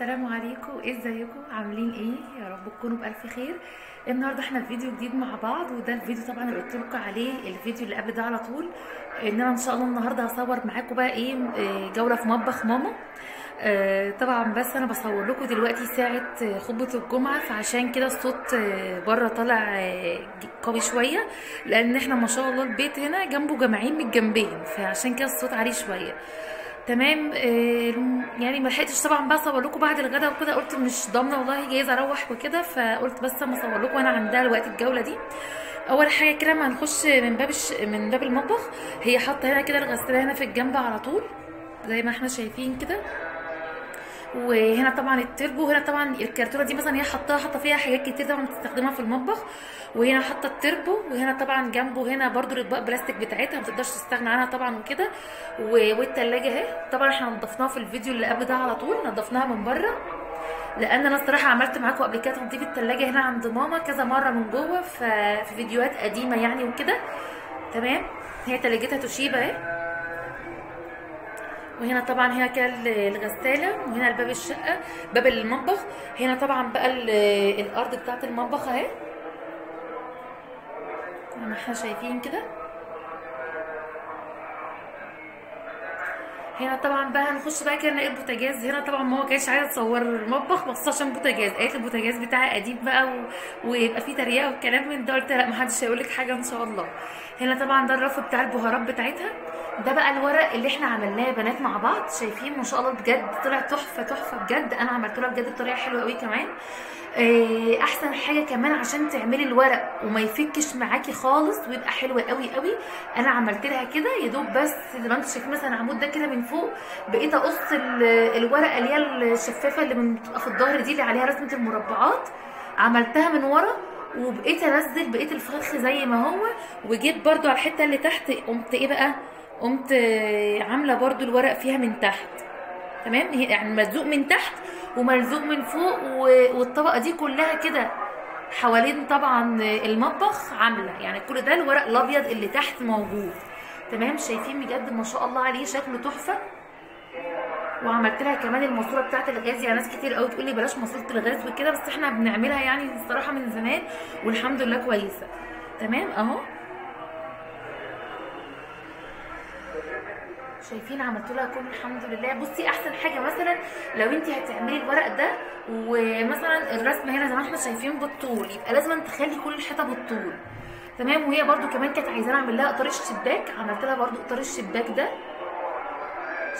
السلام عليكم، ازيكم؟ عاملين ايه؟ يا رب تكونوا بالف خير. النهارده احنا في فيديو جديد مع بعض، وده الفيديو طبعا اللي قلت لكم عليه الفيديو اللي قبل ده على طول، انما ان شاء الله النهارده هصور معاكم بقى ايه جوله في مطبخ ماما. طبعا بس انا بصور لكم دلوقتي ساعه خطبه الجمعه، فعشان كده الصوت بره طالع قوي شويه، لان احنا ما شاء الله البيت هنا جنبه جماعين من الجنبين، فعشان كده الصوت عليه شويه. تمام، يعني ما لحقتش طبعا بقى اصور لكم بعد الغدا وكده، قلت مش ضامنه والله جايز اروح وكده، فقلت بس اما اصور لكم وانا عندها الوقت الجوله دي. اول حاجه كده ما هنخش من باب المطبخ، هي حاطه هنا كده الغساله هنا في الجنب على طول زي ما احنا شايفين كده، وهنا طبعا التربو، وهنا طبعا الكرتونه دي مثلا هي حاطه فيها حاجات كتير طبعا بتستخدمها في المطبخ، وهنا حاطه التربو، وهنا طبعا جنبه هنا برده الاطباق بلاستيك بتاعتها ما تقدرش تستغنى عنها طبعا وكده، والثلاجه اهي طبعا احنا نضفناها في الفيديو اللي قبل ده على طول، نضفناها من بره، لان انا الصراحه عملت معاكم قبل كده تنظيف الثلاجه هنا عند ماما كذا مره من جوه في فيديوهات قديمه يعني وكده. تمام، هي ثلاجتها توشيبا اهي، وهنا طبعا هنا كده الغساله، وهنا الباب الشقه باب المطبخ، هنا طبعا بقى الارض بتاعه المطبخ اهي زي ما احنا شايفين كده. هنا طبعا بقى هنخش بقى كده نلاقي البوتاجاز، هنا طبعا ماما كانتش عايزه تصور المطبخ بس عشان البوتاجاز، قالت البوتاجاز بتاعها قديم بقى ويبقى فيه تريقه والكلام من ده، قلت لا محدش هيقول لك حاجه ان شاء الله. هنا طبعا ده الرف بتاع البهارات بتاعتها، ده بقى الورق اللي احنا عملناه يا بنات مع بعض، شايفين ما شاء الله بجد طلع تحفه تحفه بجد، انا عملته لها بجد بطريقه حلوه قوي كمان. احسن حاجه كمان عشان تعملي الورق وما يفكش معاكي خالص ويبقى حلو قوي قوي، انا عملت لها كده يا دوب بس زي ما انتم شايفين مثلا العمود ده كده من فوق، بقيت اقص الورقه اللي هي الشفافه اللي بتبقى في الظهر دي اللي عليها رسمه المربعات، عملتها من ورا وبقيت انزل بقيت الفخ زي ما هو، وجيت برده على الحته اللي تحت قمت ايه بقى، قمت عامله برده الورق فيها من تحت. تمام، يعني ملزوق من تحت وملزوق من فوق، والطبقه دي كلها كده حوالين طبعا المطبخ عامله، يعني كل ده الورق الابيض اللي تحت موجود. تمام، شايفين بجد ما شاء الله عليه شكله تحفه. وعملت لها كمان الماسوره بتاعت الغاز، يعني ناس كتير قوي تقول لي بلاش ماسوره الغاز وكده، بس احنا بنعملها يعني الصراحه من زمان والحمد لله كويسه. تمام اهو شايفين عملت لها كل الحمد لله. بصي احسن حاجه مثلا لو انت هتعملي الورق ده ومثلا الرسمه هنا زي ما احنا شايفين بالطول، يبقى لازم تخلي كل الحيطه بالطول. تمام، وهي برده كمان كانت عايزاني اعمل لها اطار الشباك، عملت لها برده اطار الشباك ده،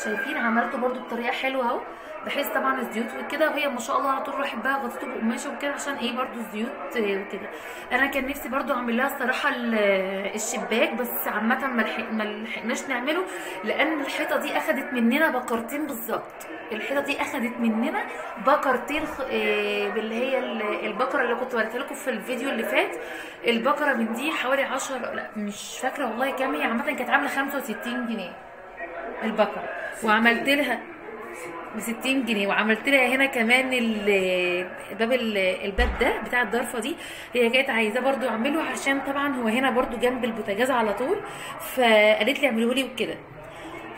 شايفين عملته برده بطريقه حلوه اهو، بحيث طبعا الزيوت وكده، وهي ما شاء الله على طول راحت بقى غطيته بقماشه وكده عشان ايه برده الزيوت وكده. انا كان نفسي برده اعمل لها الصراحه الشباك، بس عامه ما لحقناش نعمله، لان الحيطه دي اخدت مننا بقرتين بالظبط، الحيطه دي اخدت مننا بقرتين باللي هي البقره اللي كنت وريتها لكم في الفيديو اللي فات، البقره من دي حوالي 10 لا مش فاكره والله كام، هي عامه كانت عامله 65 جنيه البقره، وعملت لها ب 60 جنيه، وعملت لها هنا كمان الباب ده بتاع الضرفه دي، هي كانت عايزاه برده اعمله عشان طبعا هو هنا برده جنب البوتاجاز على طول، فقالت لي اعمله لي وكده.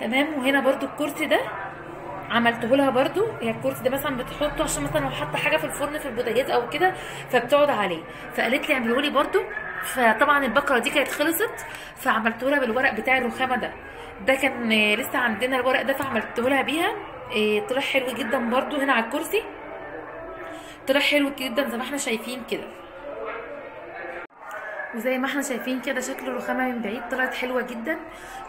تمام، وهنا برده الكرسي ده عملته لها برده، هي الكرسي ده مثلا بتحطه عشان مثلا لو حاطه حاجه في الفرن في البوتاجاز او كده فبتقعد عليه، فقالت لي اعمله لي برده، فطبعا البقره دي كانت خلصت فعملته لها بالورق بتاع الرخامه ده، ده كان لسه عندنا الورق ده فعملته لها بيها، طلع حلو جدا برضو. هنا على الكرسي طلع حلو جدا زي ما احنا شايفين كده، وزي ما احنا شايفين كده شكل الرخامه من بعيد طلعت حلوه جدا.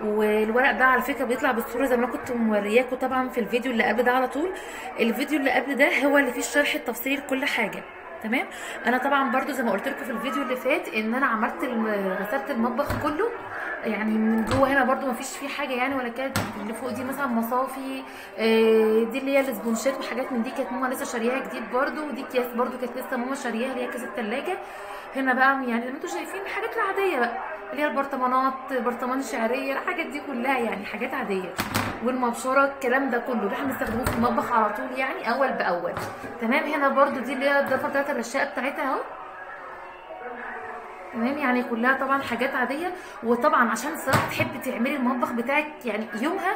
والورق بقى على فكره بيطلع بالصوره زي ما انا كنت مورياكم طبعا في الفيديو اللي قبل ده على طول، الفيديو اللي قبل ده هو اللي فيه الشرح التفصيلي لكل حاجه. تمام، انا طبعا برضو زي ما قلت لكم في الفيديو اللي فات ان انا عملت غسلت المطبخ كله، يعني من جوه هنا برده مفيش فيه حاجه يعني، ولا كانت اللي فوق دي مثلا مصافي، دي اللي هي الاسبونشات وحاجات من دي كانت ماما لسه شارياها جديد برده، ودي اكياس برده كانت لسه ماما شارياها اللي هي كاس الثلاجه. هنا بقى يعني زي ما انتم شايفين الحاجات العاديه بقى اللي هي البرطمانات، برطمان شعريه، الحاجات دي كلها يعني حاجات عاديه، والمبشره الكلام ده كله اللي احنا بنستخدمه في المطبخ على طول يعني اول باول. تمام، هنا برده دي اللي هي الضفه بتاعت الرشاقه بتاعتها اهو. تمام، يعني كلها طبعا حاجات عاديه، وطبعا عشان الصراحه تحبي تعملي المطبخ بتاعك يعني يومها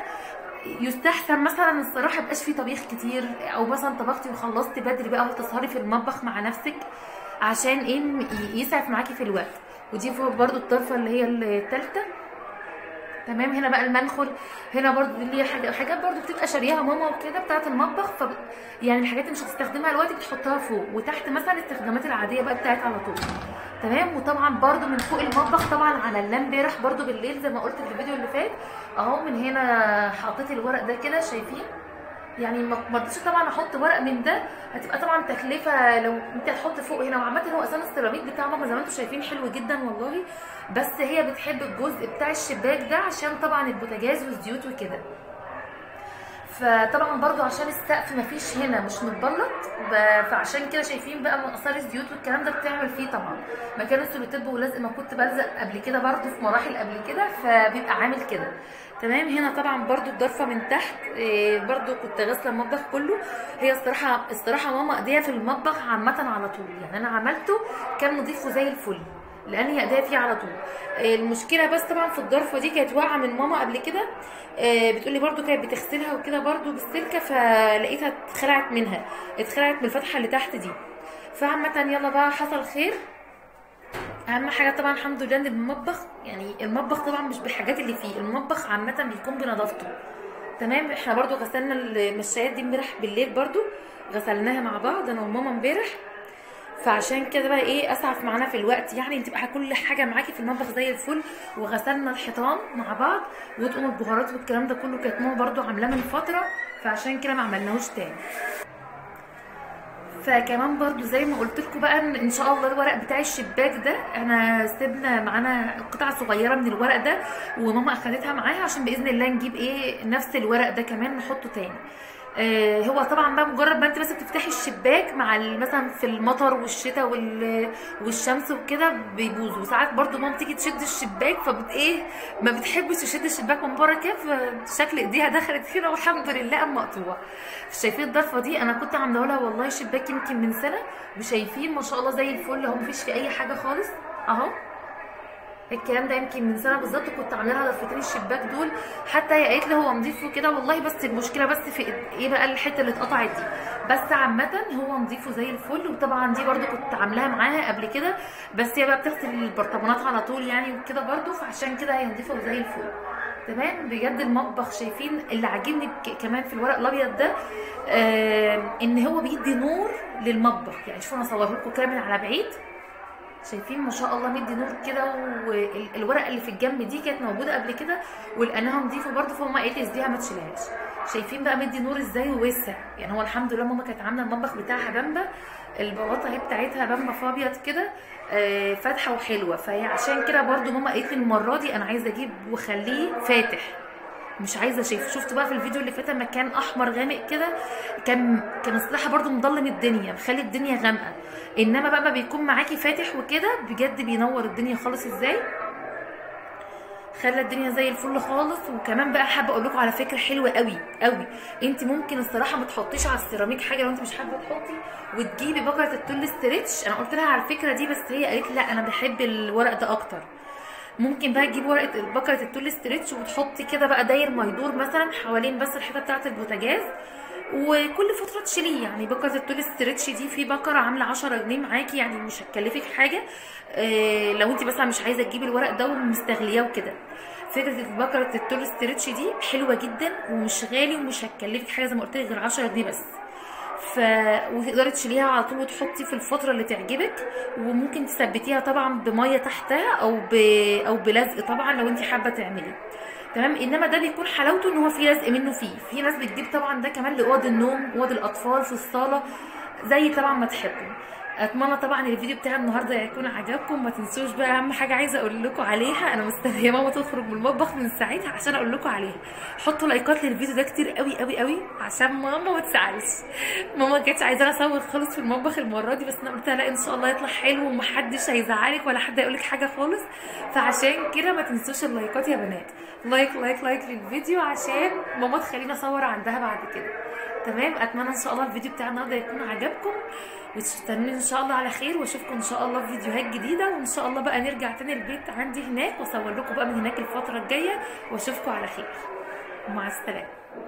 يستحسن مثلا الصراحه ميبقاش فيه طبيخ كتير، او مثلا طبختي وخلصت بدري بقى وتسهري في المطبخ مع نفسك عشان ايه يسعف معاكي في الوقت. ودي برده الطرفه اللي هي الثالثه. تمام. هنا بقى المنخل، هنا برده اللي هي حاجات برده بتبقى شارياها ماما وكده بتاعه المطبخ، يعني الحاجات اللي مش هتستخدمها دلوقتي بتحطها فوق، وتحت مثلا الاستخدامات العاديه بقى بتاعت على طول. تمام. وطبعا برده من فوق المطبخ طبعا عملناه امبارح برده بالليل زي ما قلت في الفيديو اللي فات اهو. من هنا حطيت الورق ده كده شايفين، يعني ما رضيتش طبعا احط ورق من ده، هتبقى طبعا تكلفه لو انت هتحط فوق هنا. وعامه هو اساسا السيراميك بتاع ماما زي ما انتم شايفين حلو جدا والله، بس هي بتحب الجزء بتاع الشباك ده عشان طبعا البوتاجاز والزيوت وكده. فطبعا برده عشان السقف مفيش هنا مش متبلط، فعشان كده شايفين بقى من اثار الزيوت والكلام ده بتعمل فيه طبعا مكان السلوتيب ولزق، ما كنت بلزق قبل كده برده في مراحل قبل كده فبيبقى عامل كده. تمام. هنا طبعا برده الضرفه من تحت برده كنت غاسله المطبخ كله. هي الصراحه ماما ايديها في المطبخ عامه على طول، يعني انا عملته كان نضيفه زي الفل لان هي ايديها فيه على طول. المشكله بس طبعا في الضرفه دي كانت واقعه من ماما قبل كده، بتقولي برده كانت بتغسلها وكده برده بالسلكه، فلقيتها اتخلعت منها، اتخلعت من الفتحه اللي تحت دي. فعامه يلا بقى حصل خير. اهم حاجه طبعا الحمد لله ان المطبخ، يعني المطبخ طبعا مش بالحاجات اللي فيه، المطبخ عامه بيكون بنظافته. تمام. احنا برده غسلنا المشايات دي امبارح بالليل برده غسلناها مع بعض انا وماما امبارح، فعشان كده بقى ايه اسعف معانا في الوقت، يعني تبقى كل حاجه معاكي في المطبخ زي الفل. وغسلنا الحيطان مع بعض وطقم البهارات والكلام ده كله كانت ماما برده عاملاه من فتره، فعشان كده ما عملناهوش تاني. فكمان برده زي ما قلت لكم بقى ان شاء الله الورق بتاع الشباك ده انا سيبنا معانا قطعه صغيره من الورق ده وماما اخدتها معاها عشان باذن الله نجيب ايه نفس الورق ده كمان نحطه تاني. هو طبعا بقى مجرد ما انت بس بتفتحي الشباك مع مثلا في المطر والشتاء والشمس وكده بيبوظ، وساعات برده ماما بتيجي تشد الشباك فبت ايه ما بتحبش تشد الشباك من بره كده، فشكل ايديها دخلت هنا والحمد لله مقطوعه. شايفين الضرفه دي انا كنت عامله لها والله شباك يمكن من سنه، وشايفين ما شاء الله زي الفل اهو مفيش في اي حاجه خالص اهو. الكلام ده يمكن من سنه بالظبط كنت عامله لها ضرفتين الشباك دول، حتى هي قالت لي هو نضيف وكده والله، بس المشكله بس في ايه بقى الحته اللي اتقطعت دي، بس عامه هو نضيفه زي الفل. وطبعا دي برده كنت عاملاها معاها قبل كده، بس هي بقى بتغسل البرطمانات على طول يعني وكده برده، فعشان كده هي نضيفه زي الفل. تمام. بجد المطبخ شايفين اللي عاجبني كمان في الورق الابيض ده ان هو بيدي نور للمطبخ، يعني شوفوا انا اصور لكم كامل على بعيد شايفين ما شاء الله مدي نور كده. والورقه اللي في الجنب دي كانت موجوده قبل كده ولقيناها نضيفه برده فماما قالت لي ازديها ما تشيلهاش. شايفين بقى مدي نور ازاي ووسع، يعني هو الحمد لله ماما كانت عامله المطبخ بتاعها بامبا، البلاطه اهي بتاعتها بامبا فابيض كده فاتحه وحلوه، فهي عشان كده برده ماما قالت لي المره دي انا عايزه اجيب وخليه فاتح مش عايزه شايف. شفت بقى في الفيديو اللي فات لما كان احمر غامق كده كان الصراحه برده مضلم الدنيا مخلي الدنيا غامقه، انما بقى ما بيكون معاكي فاتح وكده بجد بينور الدنيا خالص ازاي، خلى الدنيا زي الفل خالص. وكمان بقى حابه اقول لكم على فكره حلوه قوي قوي، انت ممكن الصراحه ما تحطيش على السيراميك حاجه لو انت مش حابه تحطي، وتجيبي بكره التول ستريتش. انا قلت لها على الفكره دي بس هي قالت لا انا بحب الورق ده اكتر. ممكن بقى تجيب ورقه بكره التول ستريتش وتحطي كده بقى داير ما يدور مثلا حوالين بس الحته بتاعه البوتاجاز، وكل فتره تشيليه. يعني بكره التول ستريتش دي في بكره عامله 10 جنيه معاكي، يعني مش هتكلفك حاجه لو انت مثلا مش عايزه تجيبي الورق ده ومستغلياه وكده. فكره بكره التول ستريتش دي حلوه جدا ومش غالي ومش هتكلفك حاجه زي ما قلت لك غير 10 جنيه بس، وتقدري تشيليها على طول وتحطي في الفتره اللي تعجبك. وممكن تثبتيها طبعا بميه تحتها او بلزق طبعا لو انت حابه تعملي. تمام. انما ده بيكون حلاوته ان هو في لزق منه فيه، في ناس بتجيب طبعا ده كمان لاوض النوم اوض الاطفال في الصاله زي طبعا ما تحبوا. اتمنى طبعا الفيديو بتاع النهارده يكون عجبكم، ما تنسوش بقى اهم حاجه عايزه اقول لكم عليها، انا مستنيه ماما تخرج من المطبخ من ساعتها عشان اقول لكم عليها. حطوا لايكات للفيديو ده كتير قوي قوي قوي عشان ماما ما تزعلش. ماما كانتش عايزه اصور خالص في المطبخ المره دي، بس انا قلت لها لا ان شاء الله يطلع حلو ومحدش هيزعلك ولا حد هيقول لك حاجه خالص، فعشان كده ما تنسوش اللايكات يا بنات. لايك لايك لايك للفيديو عشان ماما تخليني اصور عندها بعد كده. تمام. اتمنى ان شاء الله الفيديو بتاع النهارده يكون عجبكم، وتستنوني ان شاء الله على خير واشوفكم ان شاء الله في فيديوهات جديده، وان شاء الله بقى نرجع تاني البيت عندي هناك واصور لكم بقى من هناك الفتره الجايه، واشوفكم على خير. مع السلامه.